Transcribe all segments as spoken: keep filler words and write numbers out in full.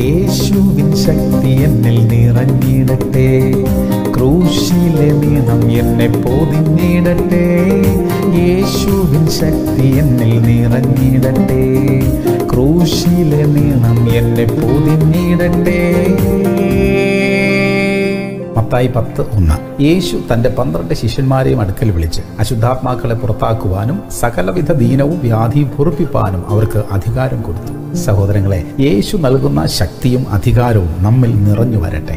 യേശുവിൻ ശക്തി എന്നിൽ നിറഞ്ഞിടട്ടെ, ക്രൂശിലെ മീനം എന്നെ പൊതിഞ്ഞിടട്ടെ. യേശുവിൻ ശക്തി എന്നിൽ നിറഞ്ഞിടട്ടെ, ക്രൂശിലെ മീനം എന്നെ പൊതിഞ്ഞിടട്ടെ. മത്തായി പത്ത് ഒന്ന്. യേശു തന്റെ പന്ത്രണ്ട് ശിഷ്യന്മാരെയും അടുക്കൽ വിളിച്ച് അശുദ്ധാത്മാക്കളെ പുറത്താക്കുവാനും സകലവിധ ദീനവും വ്യാധിയും പൊറുപ്പിപ്പാനും അവർക്ക് അധികാരം കൊടുത്തു. സഹോദരങ്ങളെ, യേശു നൽകുന്ന ശക്തിയും അധികാരവും നമ്മിൽ നിറഞ്ഞു വരട്ടെ.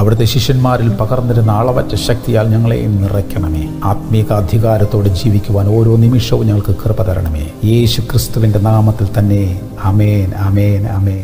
അവിടുത്തെ ശിഷ്യന്മാരിൽ പകർന്നിരുന്ന അളവറ്റ ശക്തിയാൽ ഞങ്ങളെയും നിറയ്ക്കണമേ. ആത്മീക അധികാരത്തോടെ ജീവിക്കുവാൻ ഓരോ നിമിഷവും ഞങ്ങൾക്ക് കൃപ തരണമേ. യേശു ക്രിസ്തുവിൻ്റെ നാമത്തിൽ തന്നെ. അമേൻ, അമേൻ, അമേൻ.